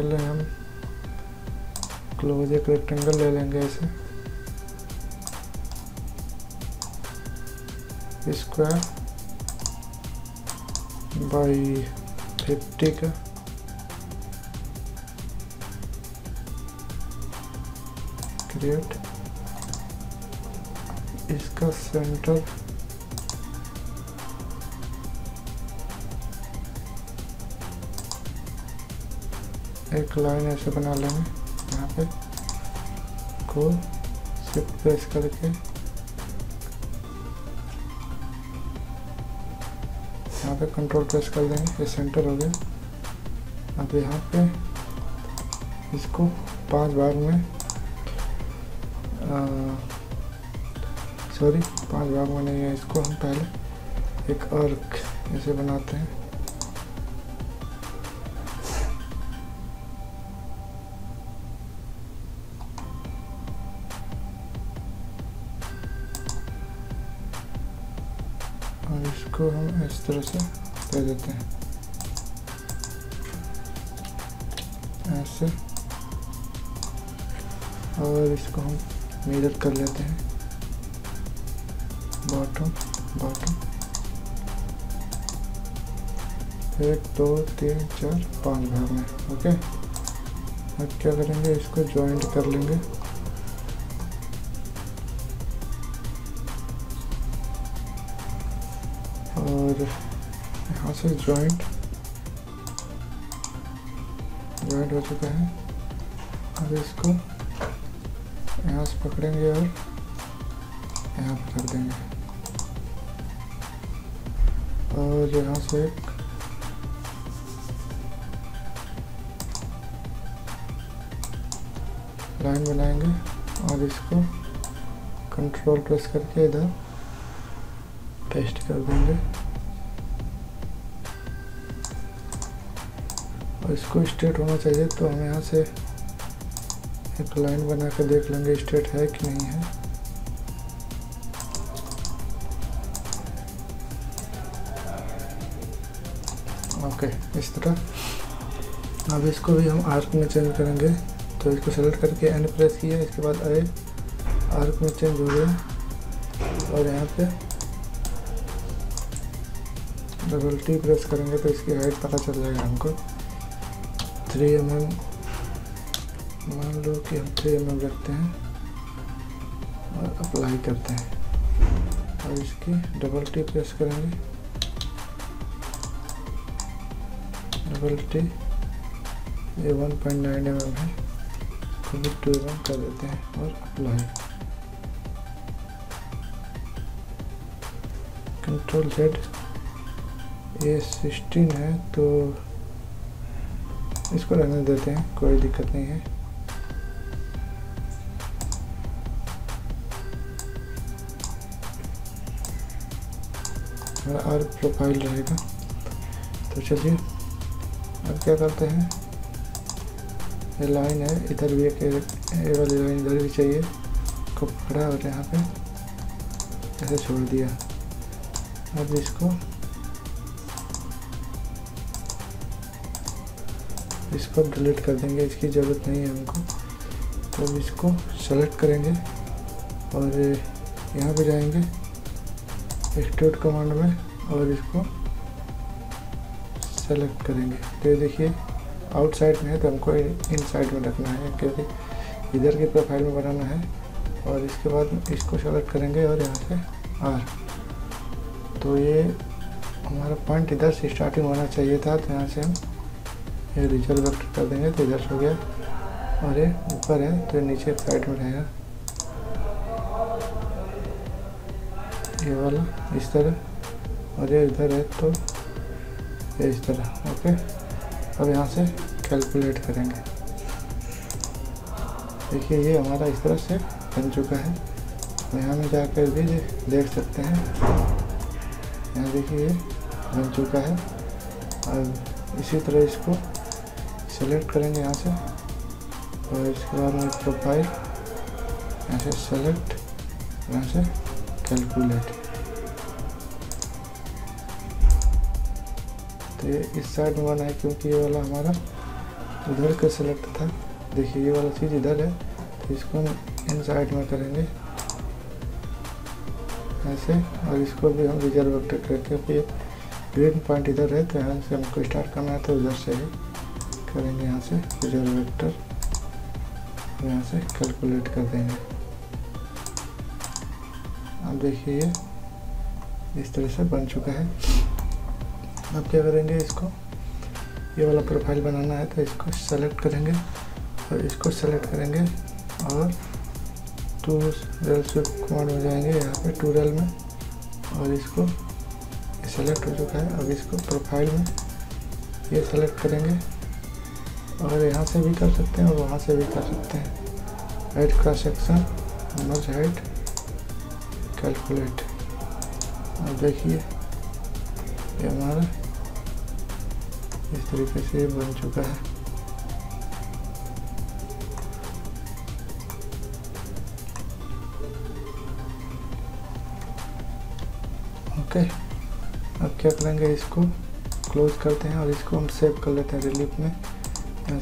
पहले हम क्लोज एक रेक्टेंगल ले लेंगे, ऐसे स्क्वायर बाई 50 का। इसका सेंटर एक लाइन ऐसे बना लेंगे यहाँ पे को शिफ्ट प्रेस करके, यहाँ पे कंट्रोल प्रेस कर देंगे, ये सेंटर हो गया। अब यहाँ पे इसको 5 भाग में सॉरी 5 भाग में नहीं है, इसको हम पहले एक अर्क ऐसे बनाते हैं। और इसको हम इस तरह से दे देते हैं ऐसे, और इसको हम मेजर कर लेते हैं बॉटम बॉटम 1 2 3 4 5 भाग में। ओके, अब क्या करेंगे, इसको जॉइंट कर लेंगे। और यहाँ से जॉइंट हो चुका है। अब इसको यहाँ से पकड़ेंगे और यहाँ पर रख देंगे, और यहाँ से एक लाइन बनाएंगे और इसको कंट्रोल प्रेस करके इधर पेस्ट कर देंगे, और इसको स्ट्रेट होना चाहिए। तो हम यहाँ से एक लाइन बना के देख लेंगे स्ट्रेट है कि नहीं है। ओके, इस तरह। अब इसको भी हम आर्क में चेंज करेंगे, तो इसको सेलेक्ट करके एन प्रेस किया, इसके बाद ए आर्क में चेंज हो गया। और यहाँ पे डबल टी प्रेस करेंगे तो इसकी हाइट पता चल जाएगा हमको। 3 mm मान लो कि हम 3 mm रखते हैं और अप्लाई करते हैं, और इसकी डबल टी प्रेस करेंगे, डबल टी ये 1.9 mm है, खुद 2 mm कर देते हैं और अप्लाई, कंट्रोल जेड। ये 16 है तो इसको रहने देते हैं, कोई दिक्कत नहीं है। और प्रोफाइल रहेगा। तो चलिए अब क्या करते हैं, ये लाइन है इधर भी एक वाली लाइन इधर भी चाहिए, इसको पकड़ा और यहाँ पे ऐसे छोड़ दिया। अब इसको डिलीट कर देंगे, इसकी ज़रूरत नहीं है हमको। तो इसको सेलेक्ट करेंगे और यहाँ पे जाएंगे एक्सट्रूड कमांड में और इसको सेलेक्ट करेंगे। तो देखिए आउटसाइड में है तो हमको इनसाइड में रखना है, क्योंकि इधर की प्रोफाइल में बनाना है। और इसके बाद इसको सेलेक्ट करेंगे और यहाँ से आर, तो ये हमारा पॉइंट इधर से स्टार्टिंग होना चाहिए था, तो यहाँ से हम ये रिजल्ट वक्त कर देंगे तो इधर हो गया। और ये ऊपर है तो नीचे साइड में रहेगा ये वाला इस तरह, और ये इधर है तो ये इस तरह। ओके, अब यहाँ से कैलकुलेट करेंगे, देखिए ये हमारा इस तरह से बन चुका है। यहाँ में जाकर भी देख सकते हैं, यहाँ देखिए ये बन चुका है। और इसी तरह इसको सेलेक्ट करेंगे यहाँ से, और इसके बाद में प्रोफाइल यहाँ से सेलेक्ट, यहाँ से कैलकुलेट। तो ये इस साइड में बना है क्योंकि ये वाला हमारा उधर का सेलेक्ट था। देखिए ये वाला चीज़ इधर है तो इसको हम इन साइड में करेंगे ऐसे, और इसको भी हम रिजर्व वेक्टर करके फिर ग्रीन पॉइंट इधर है तो यहाँ से हमको स्टार्ट करना है तो उधर से ही करेंगे, यहाँ से रिजर्व वेक्टर यहाँ से कैलकुलेट कर देंगे। अब देखिए ये इस तरह से बन चुका है। अब क्या करेंगे, इसको ये वाला प्रोफाइल बनाना है तो इसको सेलेक्ट करेंगे और इसको सेलेक्ट करेंगे और टू रेल स्विफ्ट कमांड हो जाएंगे यहाँ पे टू रेल में, और इसको सेलेक्ट हो चुका है। अब इसको प्रोफाइल में ये सेलेक्ट करेंगे और यहाँ से भी कर सकते हैं और वहाँ से भी कर सकते हैं। Height cross section merge height calculate. अब देखिए ये हमारा इस तरीके से बन चुका है। ओके अब क्या करेंगे, इसको क्लोज करते हैं और इसको हम सेव कर लेते हैं रिलीफ में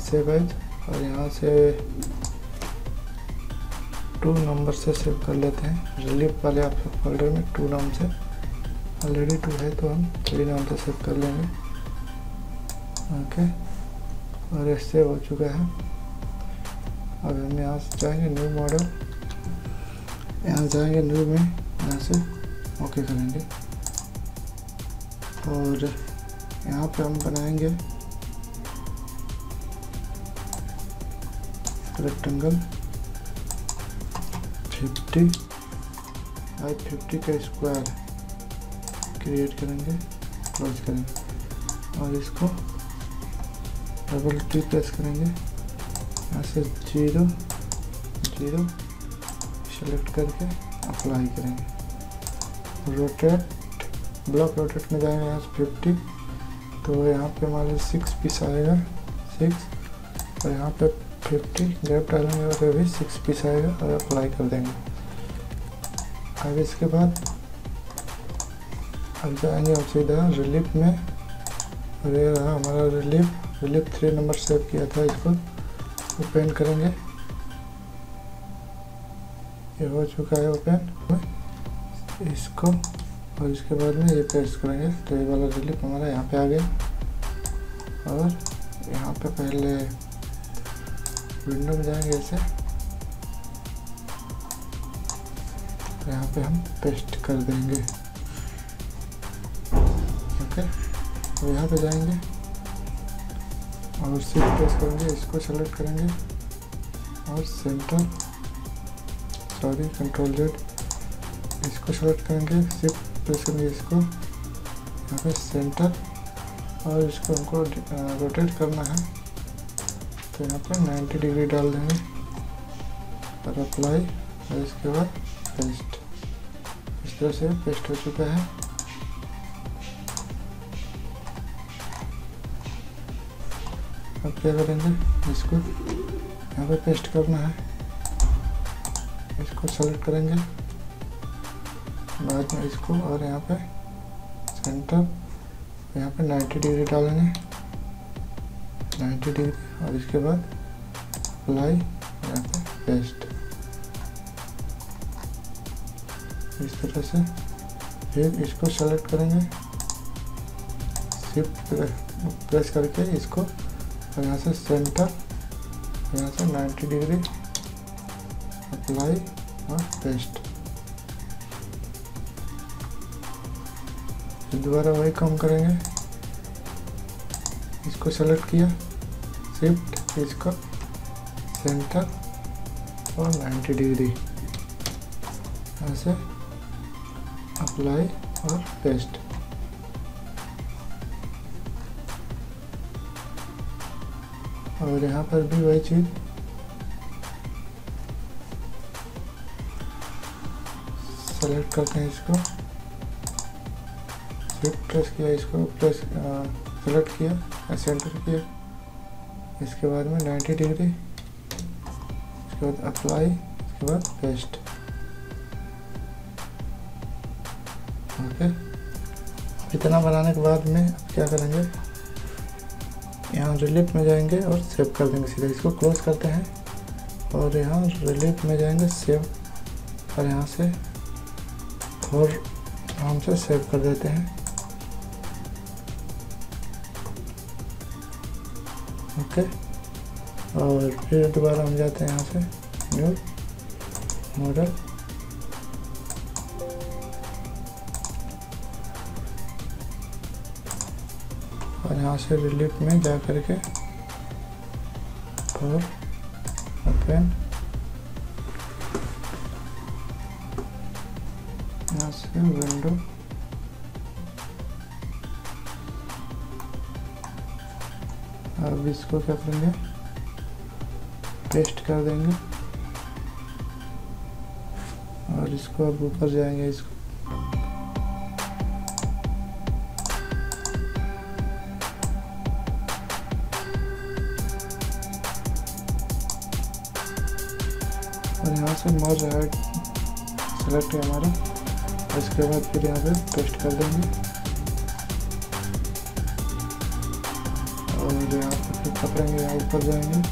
सेव एज, और यहाँ से 2 नंबर से सेव कर लेते हैं। रिलीफ वाले आप फोल्डर में 2 नाम से ऑलरेडी 2 है तो हम 3 नाम से सेव कर लेंगे। ओके और ये सेव हो चुका है। अब हम यहाँ से जाएंगे न्यू मॉडल, यहाँ जाएंगे न्यू में, यहाँ से ओके करेंगे और यहाँ पे हम बनाएंगे रेक्टेंगल 50 by 50 का स्क्वायर क्रिएट करेंगे, क्लोज करेंगे और इसको डबल टी प्रेस करेंगे, यहाँ से 0 0 सेलेक्ट करके अप्लाई करेंगे। रोटेट ब्लॉक रोटेट में जाएंगे यहाँ से 50 तो यहाँ पे हमारे 6 पीस आएगा 6 और यहाँ पे 50 गैप डालेंगे और फिर भी 6 पीस आएगा और अप्लाई कर देंगे। अब इसके बाद अब जाएंगे हम सीधा रिलीफ में और ये रहा हमारा रिलीफ। रिलीफ 3 नंबर सेव किया था, इसको ओपन करेंगे। ये हो चुका है ओपन इसको, और इसके बाद में ये प्रेस करेंगे तो ये वाला रिलीफ हमारा यहाँ पे आ गया। और यहाँ पे पहले विंडो में जाएंगे ऐसे, यहाँ पे हम पेस्ट कर देंगे। ओके तो यहाँ पे जाएंगे और सीट प्रेस करेंगे, इसको सेलेक्ट करेंगे और सेंटर सॉरी कंट्रोल Z इसको सेलेक्ट करेंगे, शिफ्ट प्रेस करेंगे इसको, यहाँ पे सेंटर और इसको हमको रोटेट करना है तो यहाँ पर 90 डिग्री डाल देंगे और अप्लाई और इसके बाद पेस्ट। इस तरह से पेस्ट हो चुका है। अब क्या करेंगे, इसको यहाँ पे पेस्ट करना है, इसको सेलेक्ट करेंगे बाद में इसको, और यहाँ पे सेंटर यहाँ पे 90 डिग्री डालेंगे 90 डिग्री और इसके बाद अप्लाई यहाँ पे पेस्ट। इस तरह से फिर इसको सेलेक्ट करेंगे, शिफ्ट प्रेस करके इसको, और यहाँ से सेंटर यहाँ से 90 डिग्री अप्लाई और पेस्ट। दोबारा वही काम करेंगे, इसको सेलेक्ट किया शिफ्ट इसका सेंटर और 90 डिग्री ऐसे अप्लाई और पेस्ट। और यहाँ पर भी वही चीज़ सेलेक्ट करते हैं, इसको शिफ्ट प्रेस किया, इसको प्रेस सेलेक्ट किया सेंटर किया, इसके बाद में 90 डिग्री, इसके बाद अप्लाई, इसके बाद पेस्ट। ओके इतना बनाने के बाद में अब क्या करेंगे, यहाँ रिलीफ में जाएंगे और सेव कर देंगे सीधा। इसको क्लोज करते हैं और यहाँ रिलीफ में जाएंगे सेव, और यहाँ से और आराम से सेव कर देते हैं। ओके, और फिर दोबारा हम जाते हैं यहाँ से न्यू मॉडल, और यहाँ से रिलीफ में जा करके और ओपन, यहाँ से विंडो अब इसको क्या करेंगे पेस्ट कर देंगे और इसको अब ऊपर जाएंगे इसको और यहाँ से मर्ज हाइड सेलेक्ट है हमारा, और इसके बाद फिर यहाँ पे पेस्ट कर देंगे और यहाँ पर पकड़ेंगे, यहाँ ऊपर जाएंगे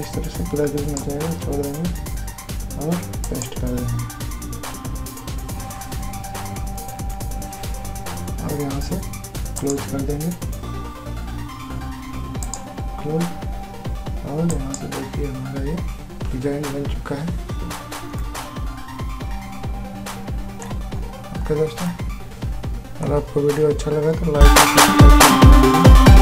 इस तरह से पूरा दिन में जाएगा, छोड़ देंगे और पेस्ट कर देंगे। और यहाँ से क्लोज कर देंगे, क्लोज, और यहाँ से देखिए हमारा ये डिजाइन बन चुका है। दोस्तों अगर आपको वीडियो अच्छा लगा तो लाइक